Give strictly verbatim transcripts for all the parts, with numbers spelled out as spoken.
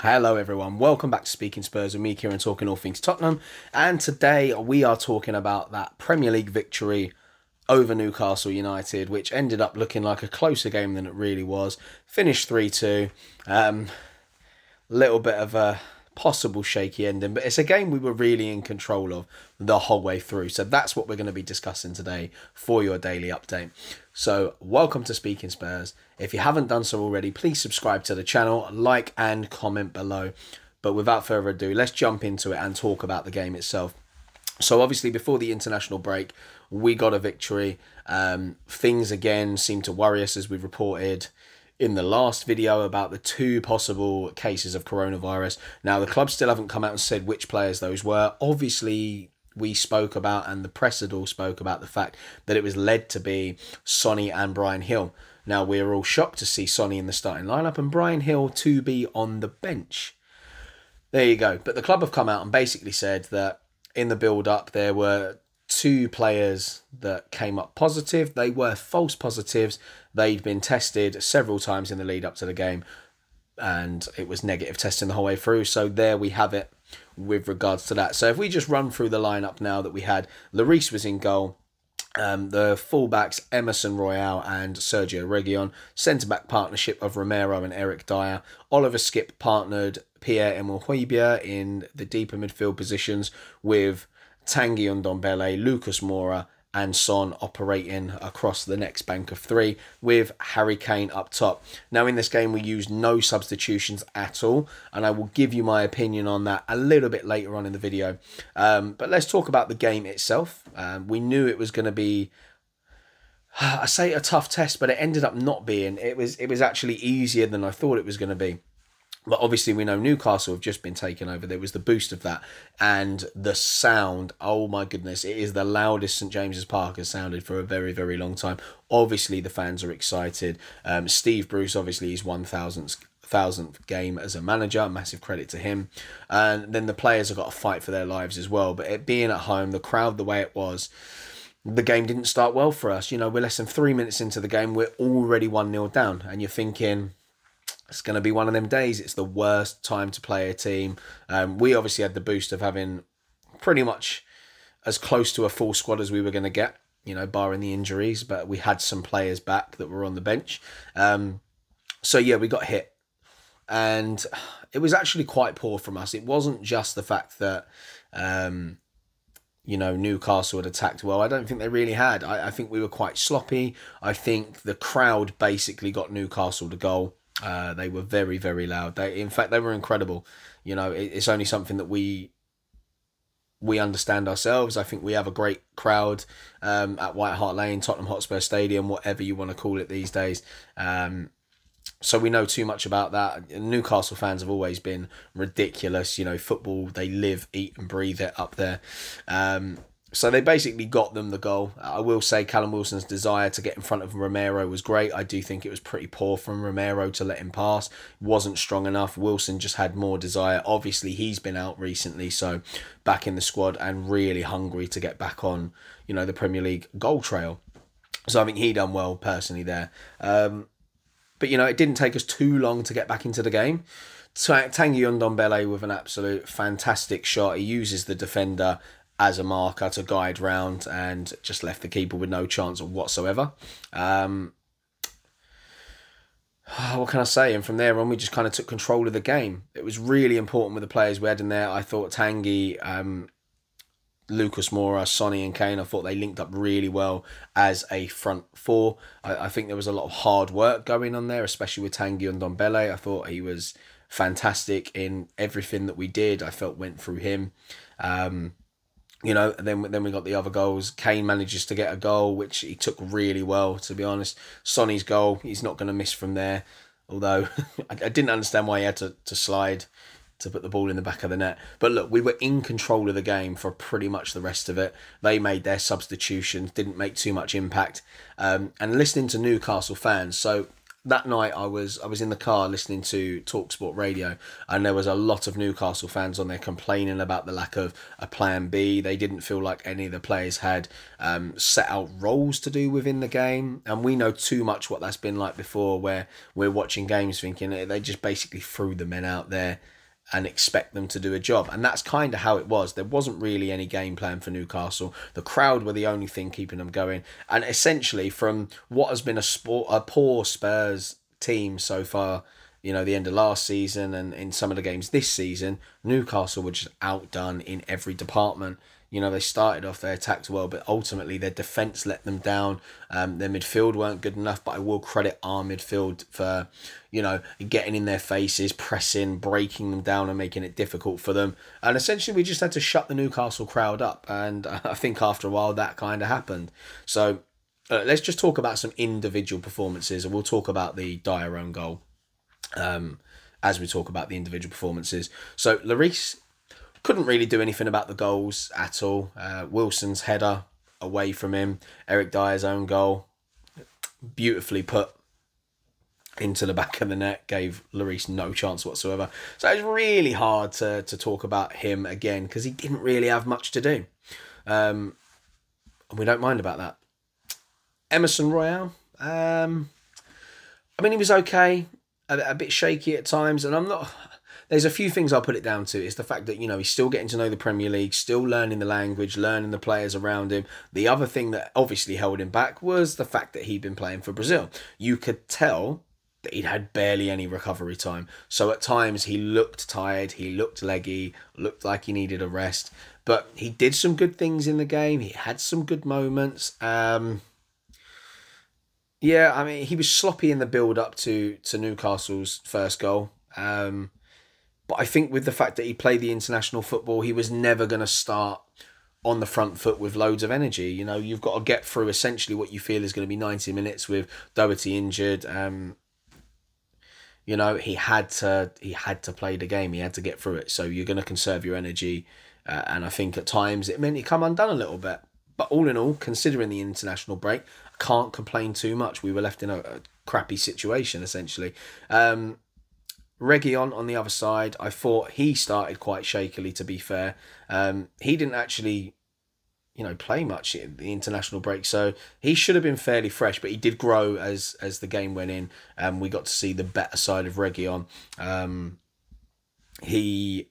Hello everyone, welcome back to Speaking Spurs with me Kieran, talking all things Tottenham, and today we are talking about that Premier League victory over Newcastle United, which ended up looking like a closer game than it really was. Finished three two, um, little bit of a possible shaky ending, but it's a game we were really in control of the whole way through, so that's what we're going to be discussing today for your daily update. So, welcome to Speaking Spurs. If you haven't done so already, please subscribe to the channel, like and comment below. But without further ado, let's jump into it and talk about the game itself. So, obviously, before the international break, we got a victory. Um, things, again, seem to worry us, as we reported in the last video, about the two possible cases of coronavirus. Now, the club still haven't come out and said which players those were. Obviously, we spoke about, and the press had all spoke about, the fact that it was led to be Sonny and Brian Hill. Now, we were all shocked to see Sonny in the starting lineup and Brian Hill to be on the bench. There you go. But the club have come out and basically said that in the build-up, there were two players that came up positive. They were false positives. They'd been tested several times in the lead up to the game, and it was negative testing the whole way through. So there we have it with regards to that. So if we just run through the lineup now that we had, Lloris was in goal. Um, the fullbacks, Emerson Royal and Sergio Reguilón. Centre-back partnership of Romero and Eric Dier. Oliver Skipp partnered Pierre-Emile Højbjerg in the deeper midfield positions with Tanguy Ndombele, Lucas Moura and Son operating across the next bank of three with Harry Kane up top. Now, in this game, we used no substitutions at all, and I will give you my opinion on that a little bit later on in the video. Um, but let's talk about the game itself. Um, we knew it was going to be, I say a tough test, but it ended up not being. It was, it was actually easier than I thought it was going to be. But obviously, we know Newcastle have just been taken over. There was the boost of that. And the sound, oh my goodness, it is the loudest Saint James's Park has sounded for a very, very long time. Obviously, the fans are excited. Um, Steve Bruce, obviously, his one thousandth game as a manager. Massive credit to him. And then the players have got to fight for their lives as well. But it being at home, the crowd the way it was, the game didn't start well for us. You know, we're less than three minutes into the game. We're already one nil down. And you're thinking, it's going to be one of them days. It's the worst time to play a team. Um, we obviously had the boost of having pretty much as close to a full squad as we were going to get, you know, barring the injuries. But we had some players back that were on the bench. Um, so, yeah, we got hit. And it was actually quite poor from us. It wasn't just the fact that, um, you know, Newcastle had attacked well. I don't think they really had. I, I think we were quite sloppy. I think the crowd basically got Newcastle the goal. Uh, they were very, very loud. They, in fact, they were incredible. You know, it, it's only something that we we understand ourselves. I think we have a great crowd um, at White Hart Lane, Tottenham Hotspur Stadium, whatever you want to call it these days. Um, so we know too much about that. Newcastle fans have always been ridiculous. You know, football, they live, eat and breathe it up there. Um So they basically got them the goal. I will say Callum Wilson's desire to get in front of Romero was great. I do think it was pretty poor from Romero to let him pass. Wasn't strong enough. Wilson just had more desire. Obviously, he's been out recently, so back in the squad and really hungry to get back on, you know, the Premier League goal trail. So I think he done well personally there. Um, but, you know, it didn't take us too long to get back into the game. Tanguy Ndombele with an absolute fantastic shot. He uses the defender as a marker to guide round and just left the keeper with no chance whatsoever. Um, what can I say? And from there on, we just kind of took control of the game. It was really important with the players we had in there. I thought Tanguy, um, Lucas Moura, Sonny and Kane, I thought they linked up really well as a front four. I, I think there was a lot of hard work going on there, especially with Tanguy Ndombele. I thought he was fantastic in everything that we did. I felt went through him. Um, You know, and then, then we got the other goals. Kane manages to get a goal, which he took really well, to be honest. Sonny's goal, he's not going to miss from there. Although, I, I didn't understand why he had to, to slide to put the ball in the back of the net. But look, we were in control of the game for pretty much the rest of it. They made their substitutions, didn't make too much impact. Um, and listening to Newcastle fans, so that night I was I was in the car listening to Talk Sport Radio, and there was a lot of Newcastle fans on there complaining about the lack of a plan B. They didn't feel like any of the players had um, set out roles to do within the game, and we know too much what that's been like before, where we're watching games thinking they just basically threw the men out there and expect them to do a job. And that's kind of how it was. There wasn't really any game plan for Newcastle. The crowd were the only thing keeping them going. And essentially, from what has been a, sport, a poor Spurs team so far, you know, the end of last season and in some of the games this season, Newcastle were just outdone in every department. You know, they started off, they attacked well, but ultimately their defence let them down. Um, their midfield weren't good enough, but I will credit our midfield for, you know, getting in their faces, pressing, breaking them down and making it difficult for them. And essentially we just had to shut the Newcastle crowd up. And I think after a while that kind of happened. So uh, let's just talk about some individual performances, and we'll talk about the Dier own goal um, as we talk about the individual performances. So Lloris couldn't really do anything about the goals at all. Uh, Wilson's header away from him. Eric Dier's own goal, beautifully put into the back of the net, gave Lloris no chance whatsoever. So it's really hard to, to talk about him again, because he didn't really have much to do. Um, and we don't mind about that. Emerson Royal. Um, I mean, he was okay. A, a bit shaky at times. And I'm not... There's a few things I'll put it down to. It's the fact that, you know, he's still getting to know the Premier League, still learning the language, learning the players around him. The other thing that obviously held him back was the fact that he'd been playing for Brazil. You could tell that he'd had barely any recovery time. So at times he looked tired, he looked leggy, looked like he needed a rest. But he did some good things in the game. He had some good moments. Um, yeah, I mean, he was sloppy in the build-up to, to Newcastle's first goal. Um... But I think with the fact that he played the international football, he was never going to start on the front foot with loads of energy. You know, you've got to get through essentially what you feel is going to be ninety minutes with Doherty injured. Um, you know, he had to he had to play the game. He had to get through it. So you're going to conserve your energy. Uh, and I think at times it meant he come undone a little bit. But all in all, considering the international break, I can't complain too much. We were left in a, a crappy situation, essentially. Um Reguilón on the other side, I thought he started quite shakily, to be fair. Um, he didn't actually, you know, play much in the international break, so he should have been fairly fresh, but he did grow as as the game went in, and we got to see the better side of Reguilón. Um, he,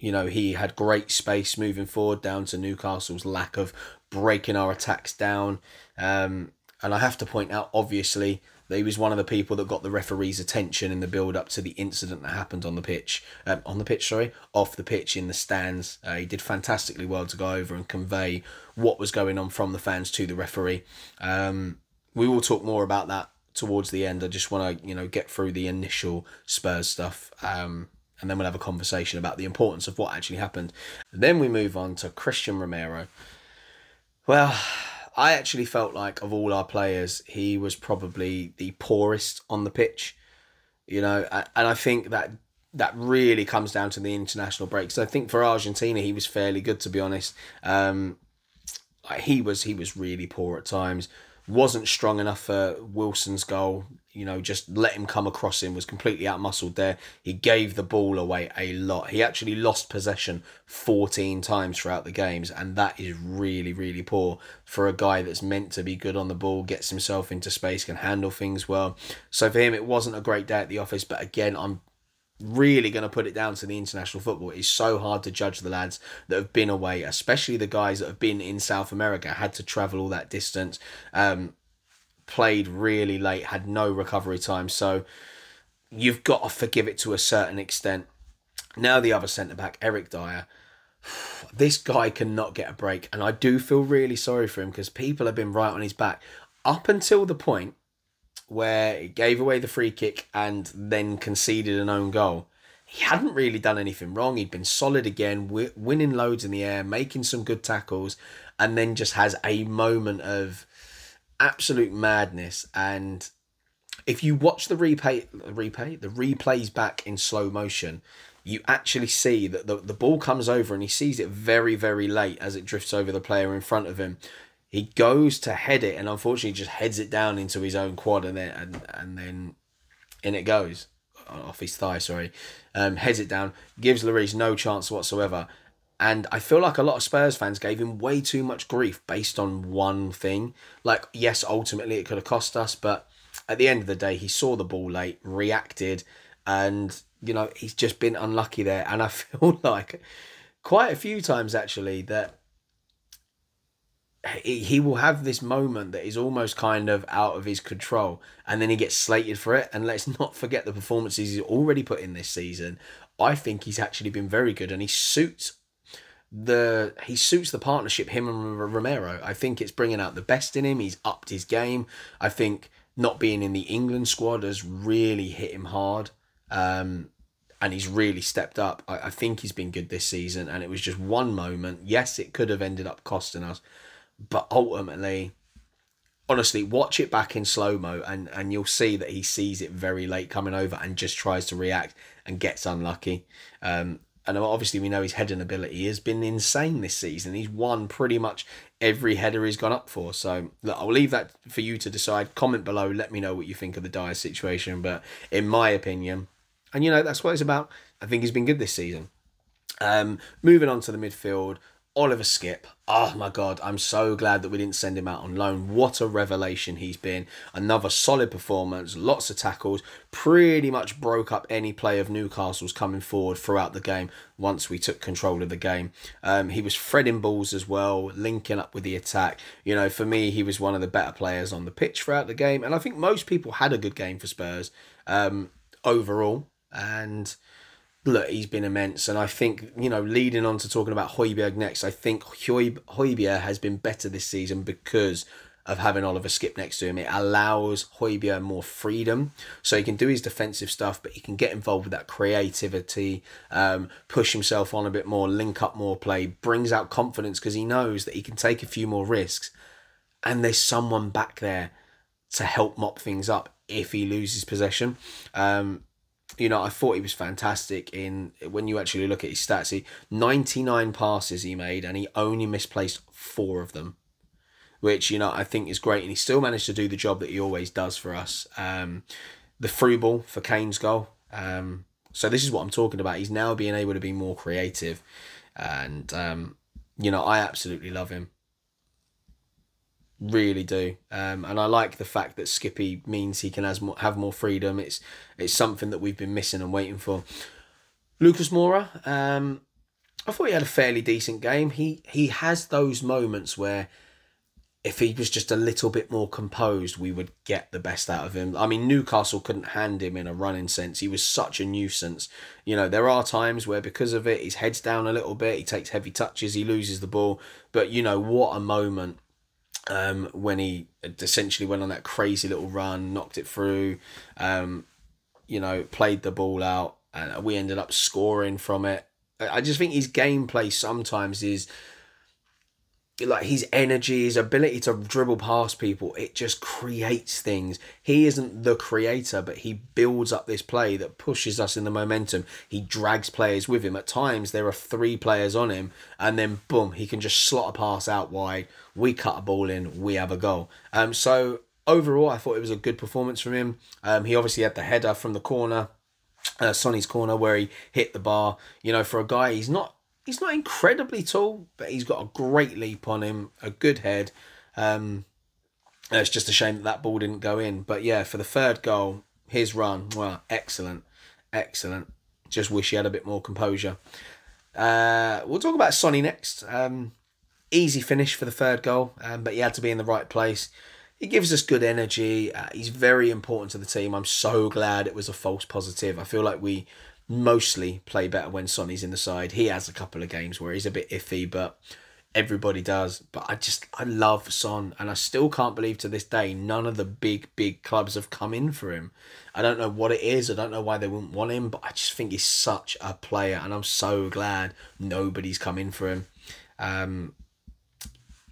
you know, he had great space moving forward, down to Newcastle's lack of breaking our attacks down. Um, and I have to point out, obviously, he was one of the people that got the referee's attention in the build-up to the incident that happened on the pitch. Um, on the pitch, sorry. Off the pitch, in the stands. Uh, he did fantastically well to go over and convey what was going on from the fans to the referee. Um, we will talk more about that towards the end. I just want to, you know, get through the initial Spurs stuff. Um, and then we'll have a conversation about the importance of what actually happened. And then we move on to Cristian Romero. Well, I actually felt like, of all our players, he was probably the poorest on the pitch, you know, and I think that that really comes down to the international break. So I think for Argentina, he was fairly good, to be honest. Um, he was he was really poor at times. Wasn't strong enough for Wilson's goal. You know, just let him come across him. Was completely outmuscled there. He gave the ball away a lot. He actually lost possession fourteen times throughout the games, and that is really, really poor for a guy that's meant to be good on the ball, gets himself into space, can handle things well. So for him, it wasn't a great day at the office, but again, I'm really going to put it down to the international football. It's so hard to judge the lads that have been away, especially the guys that have been in South America, had to travel all that distance, um... played really late, had no recovery time, so you've got to forgive it to a certain extent. Now the other centre-back, Eric Dier, this guy cannot get a break, and I do feel really sorry for him because people have been right on his back up until the point where he gave away the free kick and then conceded an own goal. He hadn't really done anything wrong. He'd been solid again, winning loads in the air, making some good tackles, and then just has a moment of absolute madness. And if you watch the replay, the replay, the replays back in slow motion, you actually see that the, the ball comes over and he sees it very, very late as it drifts over the player in front of him. He goes to head it and unfortunately just heads it down into his own quad, and then and, and then in it goes. Off his thigh, sorry. Um, heads it down, gives Lloris no chance whatsoever. And I feel like a lot of Spurs fans gave him way too much grief based on one thing. Like, yes, ultimately it could have cost us, but at the end of the day, he saw the ball late, reacted, and, you know, he's just been unlucky there. And I feel like quite a few times, actually, that he will have this moment that is almost kind of out of his control, and then he gets slated for it. And let's not forget the performances he's already put in this season. I think he's actually been very good, and he suits the he suits the partnership, him and Romero. I think it's bringing out the best in him. He's upped his game. I think not being in the England squad has really hit him hard, um, and he's really stepped up. I, I think he's been good this season, and it was just one moment. Yes, it could have ended up costing us, but ultimately, honestly, watch it back in slow-mo and, and you'll see that he sees it very late coming over and just tries to react and gets unlucky. Um, and obviously we know his heading ability has been insane this season. He's won pretty much every header he's gone up for. So look, I'll leave that for you to decide. Comment below. Let me know what you think of the Dier situation. But in my opinion, and you know, that's what it's about, I think he's been good this season. Um, moving on to the midfield, Oliver Skipp. Oh my God, I'm so glad that we didn't send him out on loan. What a revelation he's been. Another solid performance, lots of tackles, pretty much broke up any play of Newcastle's coming forward throughout the game once we took control of the game. Um, he was threading balls as well, linking up with the attack. You know, for me, he was one of the better players on the pitch throughout the game, and I think most people had a good game for Spurs um, overall. And look, he's been immense, and I think, you know, leading on to talking about Højbjerg next, I think Højbjerg has been better this season because of having Oliver Skipp next to him. It allows Højbjerg more freedom, so he can do his defensive stuff, but he can get involved with that creativity, um, push himself on a bit more, link up more play, brings out confidence because he knows that he can take a few more risks, and there's someone back there to help mop things up if he loses possession. Um, You know, I thought he was fantastic in when you actually look at his stats. He ninety-nine passes he made, and he only misplaced four of them, which, you know, I think is great. And he still managed to do the job that he always does for us. Um, the through ball for Kane's goal. Um, so this is what I'm talking about. He's now being able to be more creative, and um, you know, I absolutely love him. Really do, um, and I like the fact that Skippy means he can has more, have more freedom. It's it's something that we've been missing and waiting for. Lucas Moura, um, I thought he had a fairly decent game. He he has those moments where if he was just a little bit more composed, we would get the best out of him. I mean, Newcastle couldn't hand him in a running sense. He was such a nuisance. You know, there are times where because of it, his head's down a little bit. He takes heavy touches. He loses the ball. But you know what a moment. Um, when he essentially went on that crazy little run, knocked it through, um, you know, played the ball out, and we ended up scoring from it. I just think his gameplay sometimes is, like, his energy, his ability to dribble past people, it just creates things. He isn't the creator, but he builds up this play that pushes us in the momentum. He drags players with him. At times, there are three players on him, and then, boom, he can just slot a pass out wide. We cut a ball in. We have a goal. Um, so, overall, I thought it was a good performance from him. Um, he obviously had the header from the corner, uh, Sonny's corner, where he hit the bar. You know, for a guy, he's not... He's not incredibly tall, but he's got a great leap on him, a good head. Um, it's just a shame that that ball didn't go in. But yeah, for the third goal, his run, well, excellent, excellent. Just wish he had a bit more composure. Uh, we'll talk about Sonny next. Um, easy finish for the third goal, um, but he had to be in the right place. He gives us good energy. Uh, he's very important to the team. I'm so glad it was a false positive. I feel like we mostly play better when Sonny's in the side. He has a couple of games where he's a bit iffy, but everybody does. But I just, I love Son, and I still can't believe to this day none of the big, big clubs have come in for him. I don't know what it is. I don't know why they wouldn't want him, but I just think he's such a player, and I'm so glad nobody's come in for him. Um,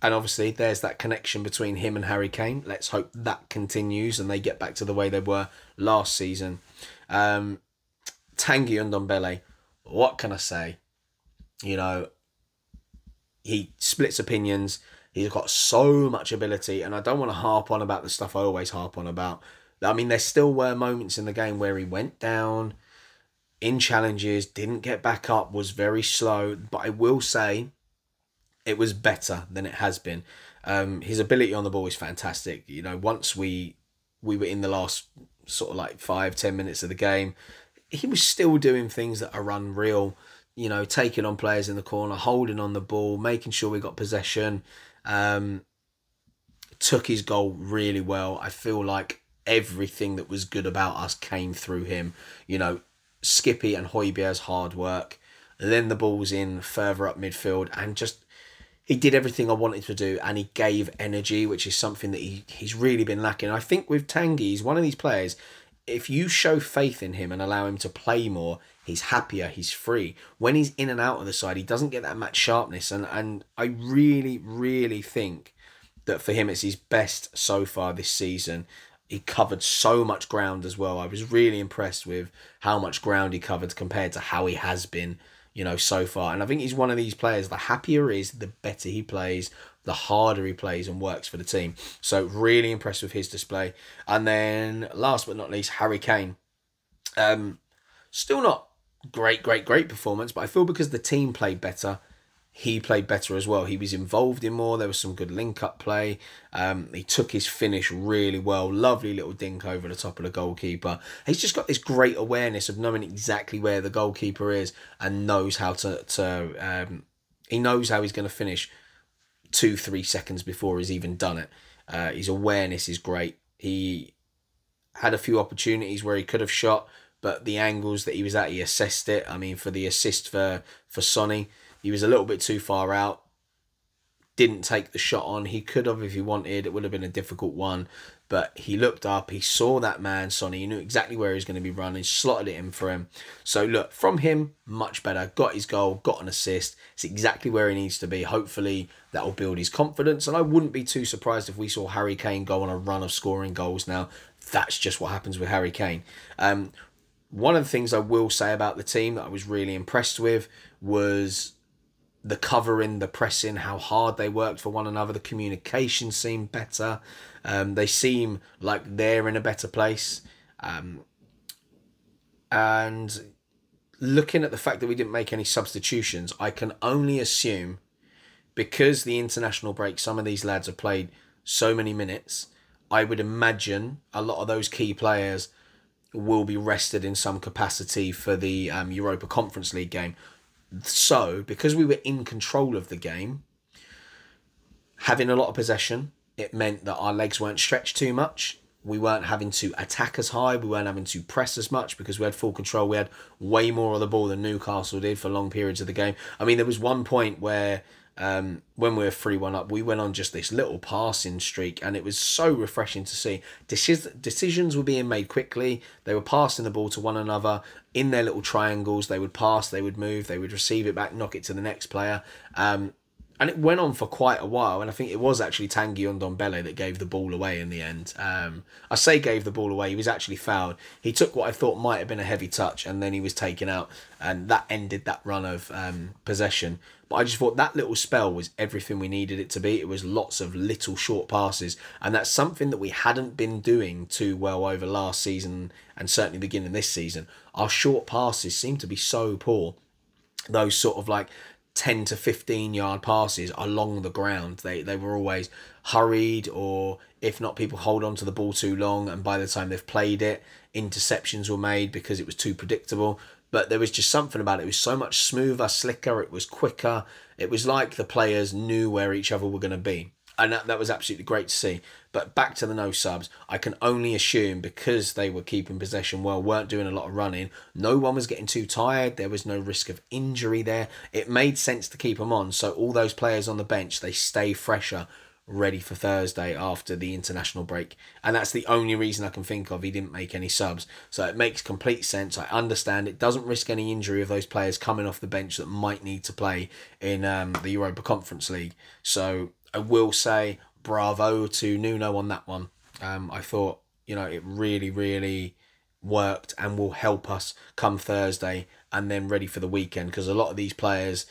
and obviously there's that connection between him and Harry Kane. Let's hope that continues and they get back to the way they were last season. Um... Tanguy Ndombele, what can I say? You know, he splits opinions. He's got so much ability, and I don't want to harp on about the stuff I always harp on about. I mean, there still were moments in the game where he went down in challenges, didn't get back up, was very slow, but I will say it was better than it has been. Um, his ability on the ball is fantastic. You know, once we we were in the last sort of like five, ten minutes of the game, he was still doing things that are unreal, you know, taking on players in the corner, holding on the ball, making sure we got possession, um, took his goal really well. I feel like everything that was good about us came through him. You know, Skippy and Højbjerg's hard work, then the ball's in further up midfield, and just he did everything I wanted to do, and he gave energy, which is something that he, he's really been lacking. I think with Tanguy, he's one of these players, if you show faith in him and allow him to play more, he's happier, he's free. When he's in and out of the side, he doesn't get that match sharpness, and, and I really, really think that for him it's his best so far this season. He covered so much ground as well. I was really impressed with how much ground he covered compared to how he has been, you know, so far. And I think he's one of these players, the happier he is, the better he plays, the harder he plays and works for the team. So really impressed with his display. And then last but not least, Harry Kane. Um, still not great, great, great performance, but I feel because the team played better, he played better as well. He was involved in more. There was some good link-up play. Um, he took his finish really well. Lovely little dink over the top of the goalkeeper. He's just got this great awareness of knowing exactly where the goalkeeper is and knows how to... to um, he knows how he's going to finish two, three seconds before he's even done it. Uh, his awareness is great. He had a few opportunities where he could have shot, but the angles that he was at, he assessed it. I mean, for the assist for, for Sonny... he was a little bit too far out, didn't take the shot on. He could have if he wanted. It would have been a difficult one. But he looked up. He saw that man, Sonny. He knew exactly where he was going to be running, slotted it in for him. So, look, from him, much better. Got his goal, got an assist. It's exactly where he needs to be. Hopefully, that will build his confidence. And I wouldn't be too surprised if we saw Harry Kane go on a run of scoring goals now. That's just what happens with Harry Kane. Um, one of the things I will say about the team that I was really impressed with was... the covering, the pressing, how hard they worked for one another. The communication seemed better. Um, they seem like they're in a better place. Um, and looking at the fact that we didn't make any substitutions, I can only assume, because the international break, some of these lads have played so many minutes, I would imagine a lot of those key players will be rested in some capacity for the um, Europa Conference League game. So, because we were in control of the game, having a lot of possession, it meant that our legs weren't stretched too much. We weren't having to attack as high. We weren't having to press as much because we had full control. We had way more of the ball than Newcastle did for long periods of the game. I mean, there was one point where um, when we were three one up, we went on just this little passing streak, and it was so refreshing to see. Deci- decisions were being made quickly. They were passing the ball to one another in their little triangles. They would pass, they would move, they would receive it back, knock it to the next player. Um, and it went on for quite a while, and I think it was actually Tanguy Ndombele that gave the ball away in the end. Um, I say gave the ball away, he was actually fouled. He took what I thought might have been a heavy touch, and then he was taken out, and that ended that run of um, possession. But I just thought that little spell was everything we needed it to be. It was lots of little short passes, and that's something that we hadn't been doing too well over last season, and certainly beginning this season. Our short passes seem to be so poor. Those sort of like ten to fifteen yard passes along the ground. They they were always hurried, or if not, people hold on to the ball too long, and by the time they've played it, interceptions were made because it was too predictable. But there was just something about it. It was so much smoother, slicker. It was quicker. It was like the players knew where each other were going to be. And that, that was absolutely great to see. But back to the no subs, I can only assume because they were keeping possession well, weren't doing a lot of running, no one was getting too tired. There was no risk of injury there. It made sense to keep them on. So all those players on the bench, they stay fresher, ready for Thursday after the international break. And that's the only reason I can think of he didn't make any subs. So it makes complete sense. I understand it doesn't risk any injury of those players coming off the bench that might need to play in um, the Europa Conference League. So... I will say bravo to Nuno on that one. Um, I thought, you know, it really, really worked and will help us come Thursday and then ready for the weekend, because a lot of these players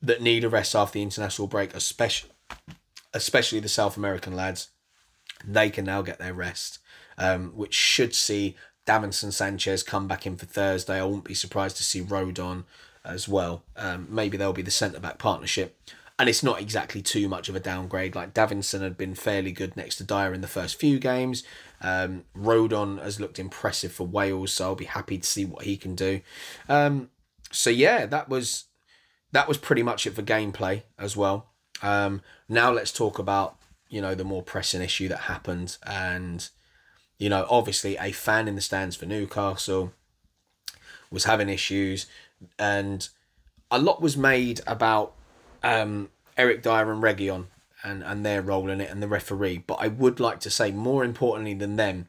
that need a rest after the international break, especially, especially the South American lads, they can now get their rest, um, which should see Davinson Sanchez come back in for Thursday. I wouldn't be surprised to see Rodon as well. Um, maybe they'll be the centre-back partnership. And it's not exactly too much of a downgrade. Like, Davinson had been fairly good next to Dier in the first few games. Um, Rodon has looked impressive for Wales, so I'll be happy to see what he can do. Um, so, yeah, that was that was pretty much it for gameplay as well. Um, now let's talk about, you know, the more pressing issue that happened. And, you know, obviously a fan in the stands for Newcastle was having issues. And a lot was made about um, Eric Dier and Reguilón and, and their role in it and the referee. But I would like to say, more importantly than them,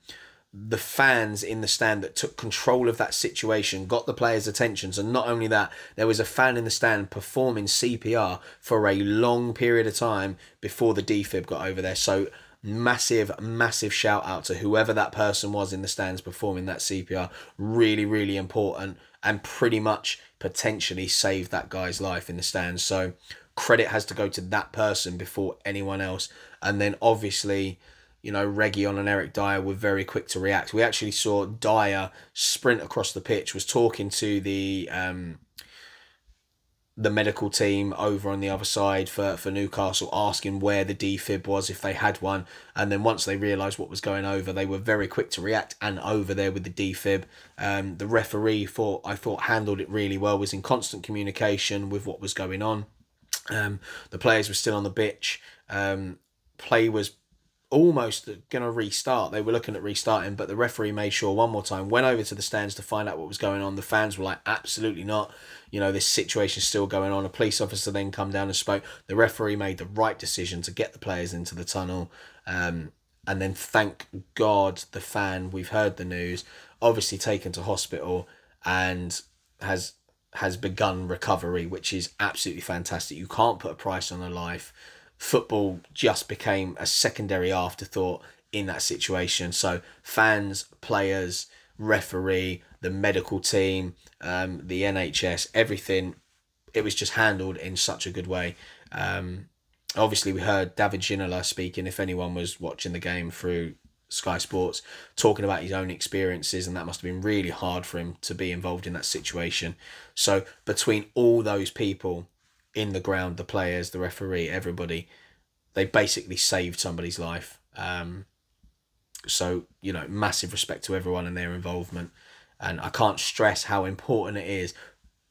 the fans in the stand that took control of that situation got the players' attentions. And not only that, there was a fan in the stand performing C P R for a long period of time before the defib got over there. So massive, massive shout out to whoever that person was in the stands performing that C P R. Really, really important, and pretty much potentially saved that guy's life in the stands. So credit has to go to that person before anyone else. And then obviously, you know, Reguilón and Eric Dier were very quick to react. We actually saw Dier sprint across the pitch, was talking to the um, the medical team over on the other side for, for Newcastle, asking where the defib was, if they had one. And then once they realised what was going over, they were very quick to react and over there with the defib. Um, the referee, thought I thought, handled it really well, was in constant communication with what was going on. Um, the players were still on the pitch. Um, play was almost going to restart. They were looking at restarting, but the referee made sure one more time, went over to the stands to find out what was going on. The fans were like, absolutely not, you know, this situation's still going on. A police officer then come down and spoke. The referee made the right decision to get the players into the tunnel, um, and then thank God the fan, we've heard the news, obviously taken to hospital and has has begun recovery, which is absolutely fantastic. You can't put a price on a life. Football just became a secondary afterthought in that situation. So fans, players, referee, the medical team, um, the N H S, everything, it was just handled in such a good way. Um, obviously, we heard David Ginola speaking, if anyone was watching the game through Sky Sports, talking about his own experiences, and that must have been really hard for him to be involved in that situation. So between all those people in the ground, the players, the referee, everybody, they basically saved somebody's life. Um, so, you know, massive respect to everyone and their involvement. And I can't stress how important it is.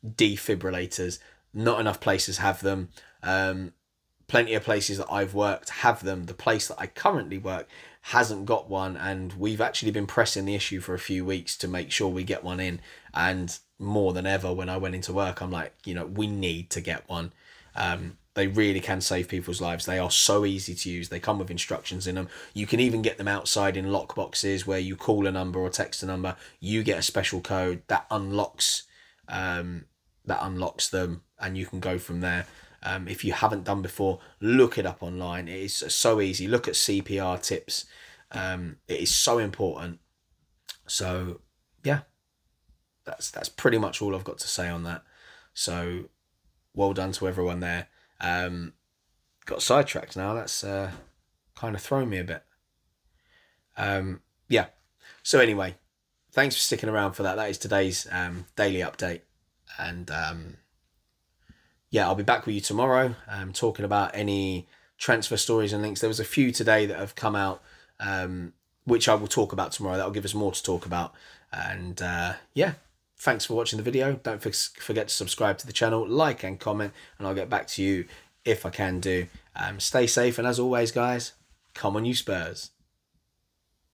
Defibrillators, not enough places have them. Um, plenty of places that I've worked have them. The place that I currently work hasn't got one, and we've actually been pressing the issue for a few weeks to make sure we get one in. And more than ever, when I went into work, I'm like, you know, we need to get one. Um, they really can save people's lives. They are so easy to use. They come with instructions in them. You can even get them outside in lock boxes where you call a number or text a number. You get a special code that unlocks, um, that unlocks them, and you can go from there. Um, if you haven't done before, look it up online. It is so easy. Look at C P R tips. Um, it is so important. So, yeah. That's that's pretty much all I've got to say on that. So, well done to everyone there. Um, got sidetracked now. That's uh, kind of thrown me a bit. Um, yeah. So anyway, thanks for sticking around for that. That is today's um, daily update. And um, yeah, I'll be back with you tomorrow. Um, talking about any transfer stories and links. There was a few today that have come out, um, which I will talk about tomorrow. That'll give us more to talk about. And uh, yeah. Thanks for watching the video. Don't forget to subscribe to the channel, like and comment, and I'll get back to you if I can do. Um, stay safe, and as always, guys, come on you Spurs.